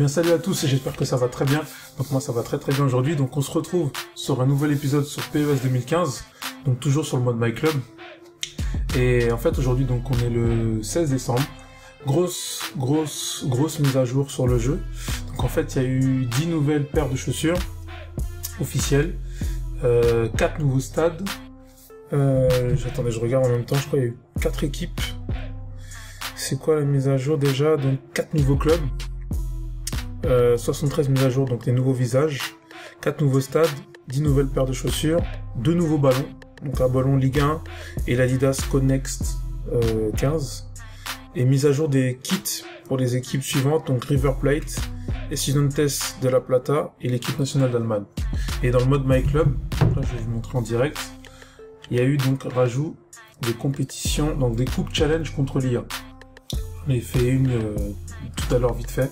bien salut à tous et j'espère que ça va très bien. Donc moi ça va très bien aujourd'hui. Donc on se retrouve sur un nouvel épisode sur PES 2015. Donc toujours sur le mode My Club. Et en fait aujourd'hui donc on est le 16 décembre. Grosse mise à jour sur le jeu. Donc en fait il y a eu 10 nouvelles paires de chaussures officielles. 4 nouveaux stades. J'attendais, je regarde en même temps, je crois qu'il y a eu 4 équipes. C'est quoi la mise à jour déjà? Donc 4 nouveaux clubs. 73 mises à jour, donc des nouveaux visages, 4 nouveaux stades, 10 nouvelles paires de chaussures, 2 nouveaux ballons, donc un ballon Ligue 1 et l'Adidas Connect 15, et mise à jour des kits pour les équipes suivantes, donc River Plate, Estudiantes de La Plata et l'équipe nationale d'Allemagne. Et dans le mode My Club, là je vais vous montrer en direct, il y a eu donc rajout des compétitions, donc des coupes challenge contre l'IA. J'en ai fait une tout à l'heure vite fait.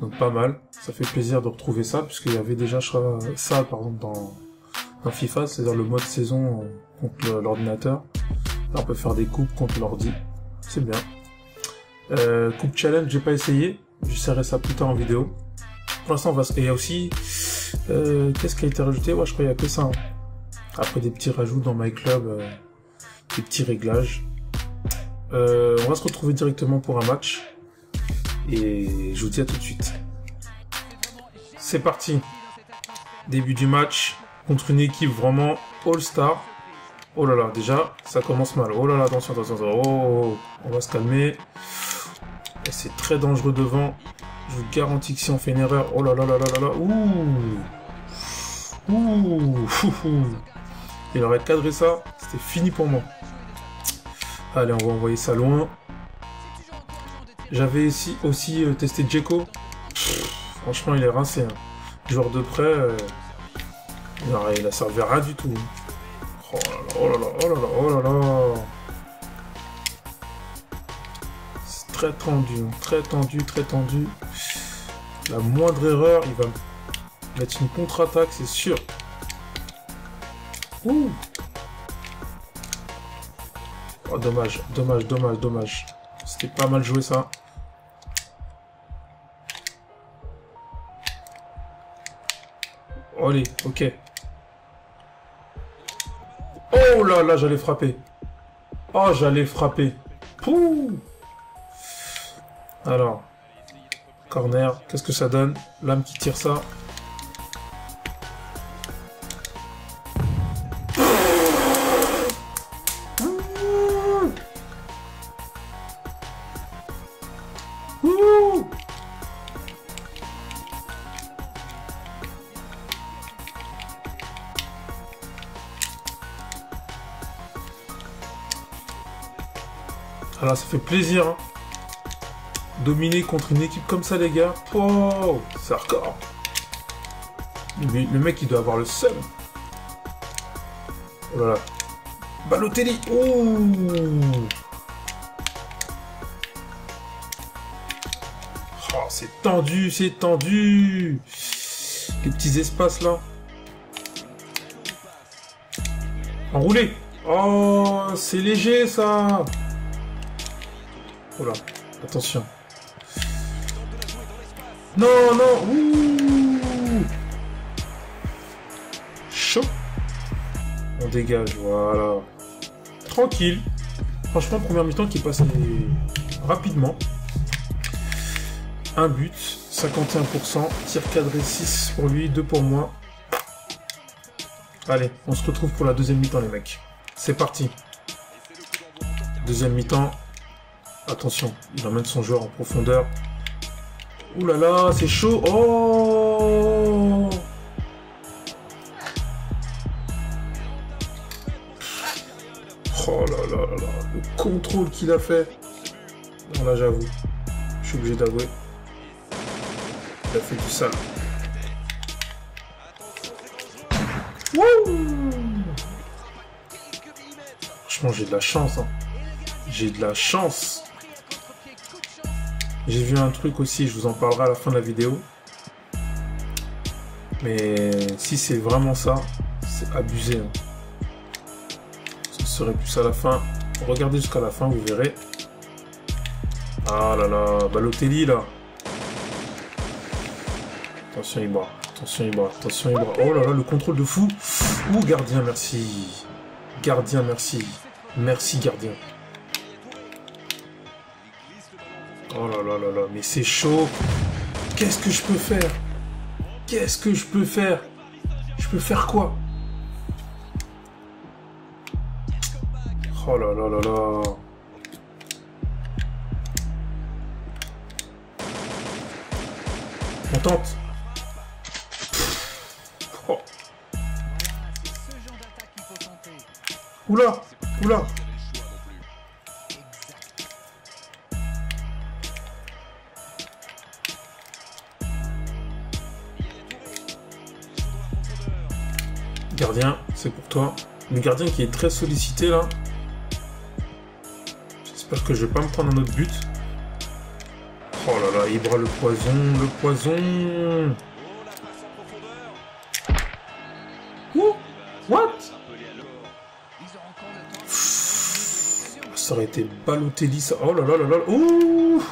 Donc pas mal, ça fait plaisir de retrouver ça, puisqu'il y avait déjà ça par exemple dans FIFA, c'est-à-dire le mode saison contre l'ordinateur. Là on peut faire des coupes contre l'ordi, c'est bien. Coupe challenge, j'ai pas essayé, j'essaierai ça plus tard en vidéo. Pour l'instant on va se... Et il y a aussi... Qu'est-ce qui a été rajouté? Ouais, je crois qu'il n'y a que ça. Hein. Après des petits rajouts dans My Club, des petits réglages. On va se retrouver directement pour un match. Et je vous dis à tout de suite. C'est parti. Début du match contre une équipe vraiment all-star. Oh là là, déjà, ça commence mal. Oh là là, attention, attention. Oh, on va se calmer. C'est très dangereux devant. Je vous garantis que si on fait une erreur... Oh là là là là là là. Ouh. Ouh. Il aurait cadré ça. C'était fini pour moi. Allez, on va envoyer ça loin. J'avais aussi testé Djeko. Franchement, il est rincé. Hein. Joueur de près, non, il a servi à rien du tout. Hein. Oh là là, oh là là, oh là là, oh là là. C'est très tendu, hein. très tendu. La moindre erreur, il va mettre une contre-attaque, c'est sûr. Ouh. Oh, dommage. C'était pas mal joué ça. Allez, ok. Oh là là, j'allais frapper. Oh, j'allais frapper. Pouh. Alors, corner, qu'est-ce que ça donne? L'âme qui tire ça. Alors ça fait plaisir, hein. Dominer contre une équipe comme ça les gars, oh, c'est hardcore. Le mec il doit avoir le seum. Oh là là. Balotelli. Oh. Oh, c'est tendu, les petits espaces là. Enroulé. Oh, c'est léger ça. Oh là, attention. Non, non. Ouh. Chaud. On dégage, voilà. Tranquille. Franchement, première mi-temps qui est passée rapidement. Un but, 51%. Tir cadré 6 pour lui, 2 pour moi. Allez, on se retrouve pour la deuxième mi-temps, les mecs. C'est parti. Deuxième mi-temps. Attention, il emmène son joueur en profondeur. Ouh là là, c'est chaud. Oh, oh là là là là, le contrôle qu'il a fait. Non, là, j'avoue. Je suis obligé d'avouer. Il a fait du sale. Wouh! Franchement, j'ai de la chance. Hein. J'ai de la chance. J'ai vu un truc aussi, je vous en parlerai à la fin de la vidéo. Mais si c'est vraiment ça, c'est abusé. Hein. Ce serait plus à la fin. Regardez jusqu'à la fin, vous verrez. Ah là là, Balotelli là. Attention Ibra, attention Ibra, attention Ibra. Oh là là, le contrôle de fou. Ouh, gardien, merci. Gardien, merci. Merci, gardien. Oh là là là là, mais c'est chaud. Qu'est-ce que je peux faire? Qu'est-ce que je peux faire? Je peux faire quoi? Oh là là là là. On tente. Oh. Oula, oula. Gardien, c'est pour toi. Le gardien qui est très sollicité là. J'espère que je vais pas me prendre un autre but. Oh là là, Ibra, le poison, le poison. Ouh, what? Ça aurait été Balotelli ça. Oh là là là là. Ouh.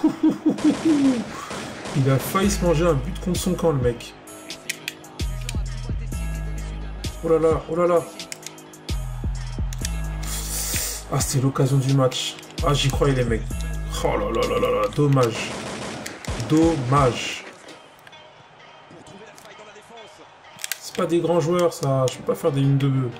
Il a failli se manger un but contre son camp le mec. Oh là là, oh là là. Ah, c'est l'occasion du match. Ah, j'y croyais les mecs. Oh là là là là là, dommage. Dommage. C'est pas des grands joueurs ça, je peux pas faire des lignes de bœuf.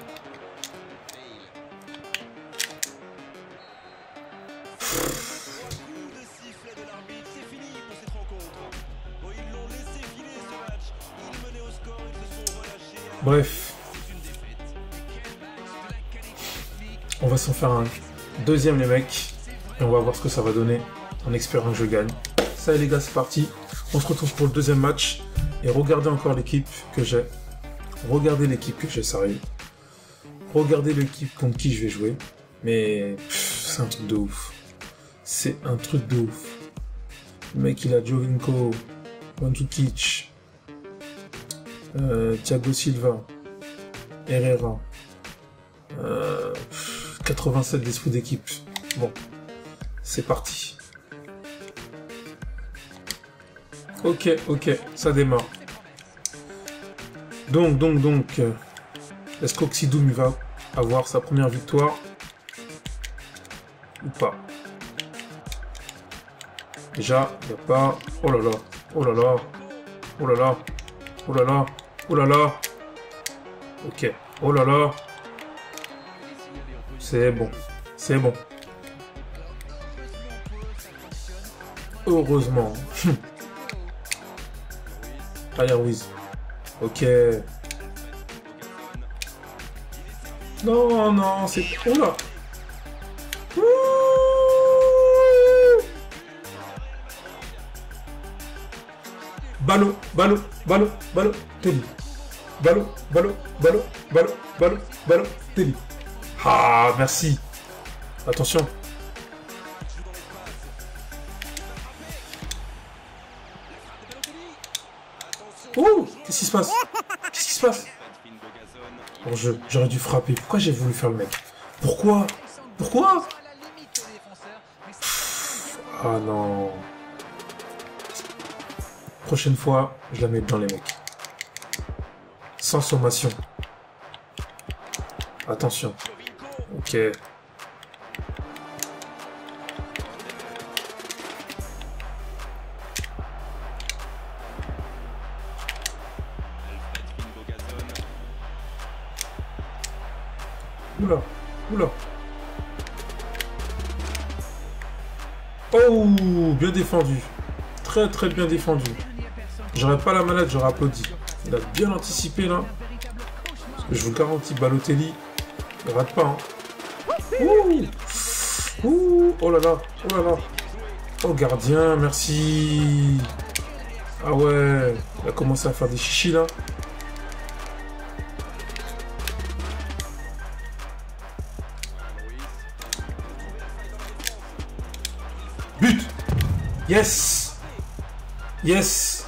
Bref. On va s'en faire un deuxième les mecs. Et on va voir ce que ça va donner en espérant que je gagne. Ça les gars, c'est parti, on se retrouve pour le deuxième match et regardez encore l'équipe que j'ai, regardez l'équipe que j'ai, sérieux, regardez l'équipe contre qui je vais jouer, mais c'est un truc de ouf, c'est un truc de ouf. Le mec il a Jovinco, Mandzukic, Thiago Silva, Herrera, 87 d'esprit d'équipe, bon, c'est parti. Ok, ok, ça démarre. Donc, est-ce qu'Oxidoum va avoir sa première victoire ou pas? Déjà, il n'y a pas... Oh là là, oh là là, oh là là, oh là là, oh là là. Ok, oh là là. C'est bon, c'est bon. Heureusement. Airwiz. Ok. Non, non, c'est... Oh là. Balotelli. Balotelli. Ah, merci. Attention. Oh, qu'est-ce qui se passe? Qu'est-ce qui se passe? Bon, j'aurais dû frapper. Pourquoi j'ai voulu faire le mec? Pourquoi? Pourquoi? Ah non. Prochaine fois, je la mets dans les mecs. Sans sommation. Attention. Ok. Oula, oula. Oh, bien défendu. Très très bien défendu. J'aurais pas la manette, j'aurais applaudi. Il a bien anticipé là. Parce que je vous garantis, Balotelli, il rate pas. Hein. Ouh. Ouh. Oh là là, oh là là. Oh gardien, merci. Ah ouais, il a commencé à faire des chichis là. Yes! Yes!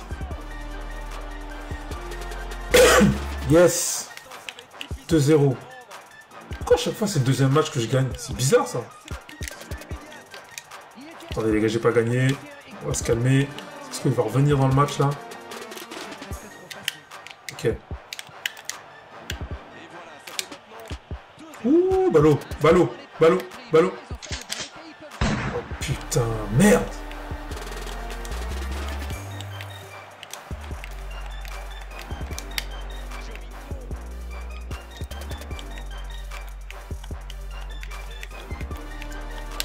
Yes! 2-0. Pourquoi à chaque fois c'est le deuxième match que je gagne? C'est bizarre ça. Attendez les gars, j'ai pas gagné. On va se calmer. Est-ce qu'il va revenir dans le match là? magnifique. Ouh, ballot. Oh putain, merde.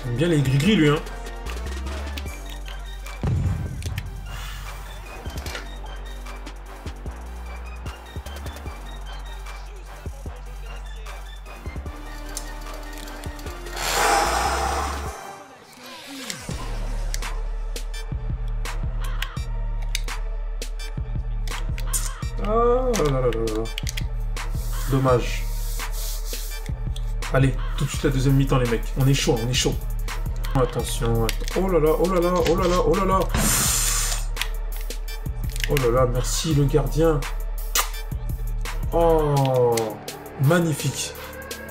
J'aime bien les gris-gris, lui, hein. Dommage. Allez, tout de suite la deuxième mi-temps, les mecs. On est chaud, on est chaud. Attention. Oh là là. Oh là là, merci le gardien. Oh, magnifique.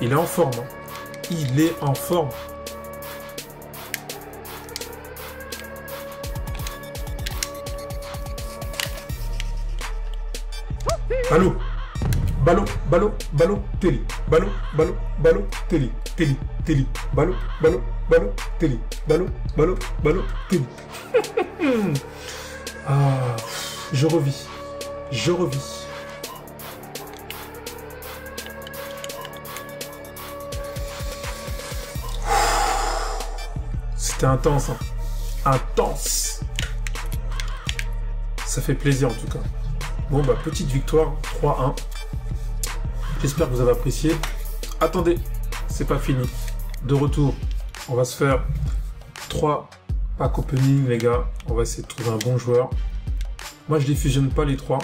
Il est en forme. Hein. Il est en forme. Allô. Balotelli. Ah, je revis. C'était intense, hein. Intense. Ça fait plaisir en tout cas. Bon bah petite victoire, 3-1. J'espère que vous avez apprécié. Attendez, c'est pas fini. De retour, on va se faire 3 packs opening, les gars. On va essayer de trouver un bon joueur. Moi, je ne les fusionne pas les 3.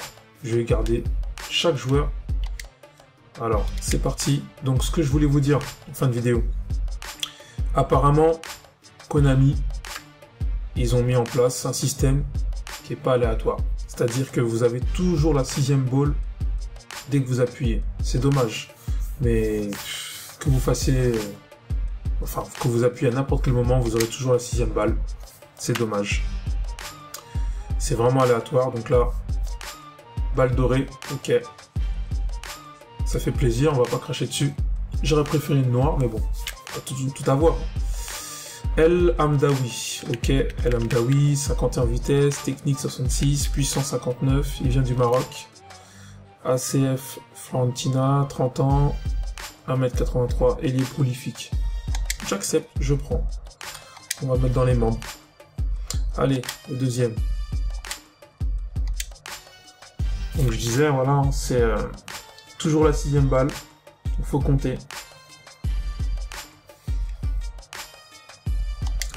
Je vais garder chaque joueur. Alors, c'est parti. Donc, ce que je voulais vous dire en fin de vidéo. Apparemment, Konami, ils ont mis en place un système qui n'est pas aléatoire. C'est-à-dire que vous avez toujours la 6e balle dès que vous appuyez. C'est dommage, mais que vous fassiez, enfin que vous appuyez à n'importe quel moment, vous aurez toujours la 6e balle. C'est dommage, c'est vraiment aléatoire. Donc là, balle dorée, ok, ça fait plaisir, on va pas cracher dessus. J'aurais préféré une noire, mais bon, tout à voir. El Amdaoui, ok, El Amdaoui, 51 vitesse, technique 66, puissance 59, il vient du Maroc. ACF Fiorentina, 30 ans, 1m83, ailier prolifique. J'accepte, je prends. On va mettre dans les membres. Allez, le deuxième. Donc je disais, voilà, c'est toujours la 6e balle. Il faut compter.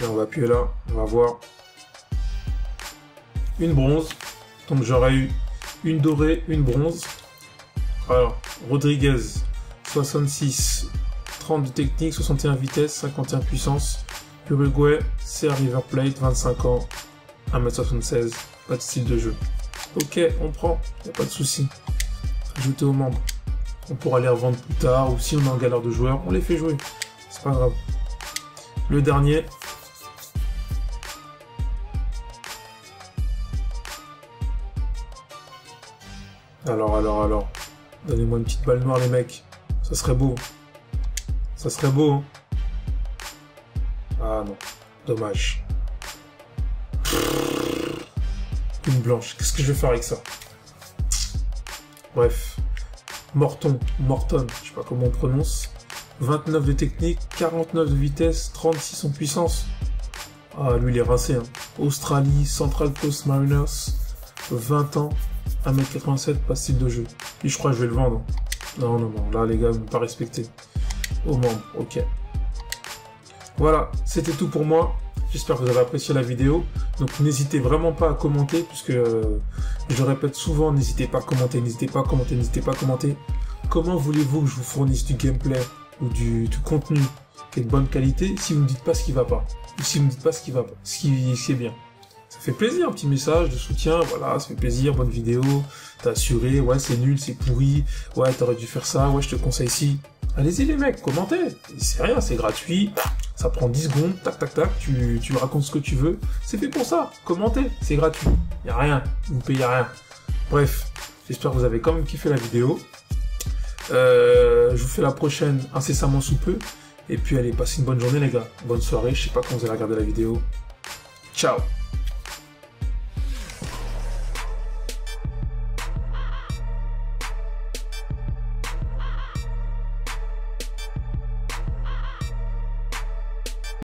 Là, on va appuyer là, on va voir. Une bronze, donc j'aurais eu une dorée, une bronze. Alors, Rodriguez, 66, 30 de technique, 61 vitesse, 51 puissance. Uruguay, CR River Plate, 25 ans, 1m76, pas de style de jeu. Ok, on prend, y a pas de souci. Ajouter aux membres. On pourra les revendre plus tard, ou si on est en galère de joueurs, on les fait jouer. C'est pas grave. Le dernier. Alors. Donnez-moi une petite balle noire, les mecs. Ça serait beau. Ça serait beau, hein. Ah non. Dommage. Une blanche. Qu'est-ce que je vais faire avec ça? Bref. Morton. Je sais pas comment on prononce. 29 de technique, 49 de vitesse, 36 en puissance. Ah, lui, il est rincé, hein. Australie, Central Coast Mariners. 20 ans. 1m87, pas style de jeu. Et je crois que je vais le vendre. Non. Là, les gars, vous ne pas respecter. Au membre, ok. Voilà, c'était tout pour moi. J'espère que vous avez apprécié la vidéo. Donc, n'hésitez vraiment pas à commenter, puisque je répète souvent, n'hésitez pas à commenter. Comment voulez-vous que je vous fournisse du gameplay ou du contenu qui est de bonne qualité si vous ne me dites pas ce qui va pas? Ou si vous ne me dites pas ce qui va pas, ce qui est bien. Ça fait plaisir, un petit message de soutien, voilà, ça fait plaisir, bonne vidéo, t'as assuré, ouais, c'est nul, c'est pourri, ouais, t'aurais dû faire ça, ouais, je te conseille ci. Allez-y, les mecs, commentez, c'est rien, c'est gratuit, ça prend 10 secondes, tac, tu me racontes ce que tu veux, c'est fait pour ça, commentez, c'est gratuit, y a rien, vous payez rien. Bref, J'espère que vous avez quand même kiffé la vidéo. Je vous fais la prochaine incessamment sous peu. Et puis allez, passez une bonne journée les gars. Bonne soirée, je sais pas quand vous allez regarder la vidéo. Ciao.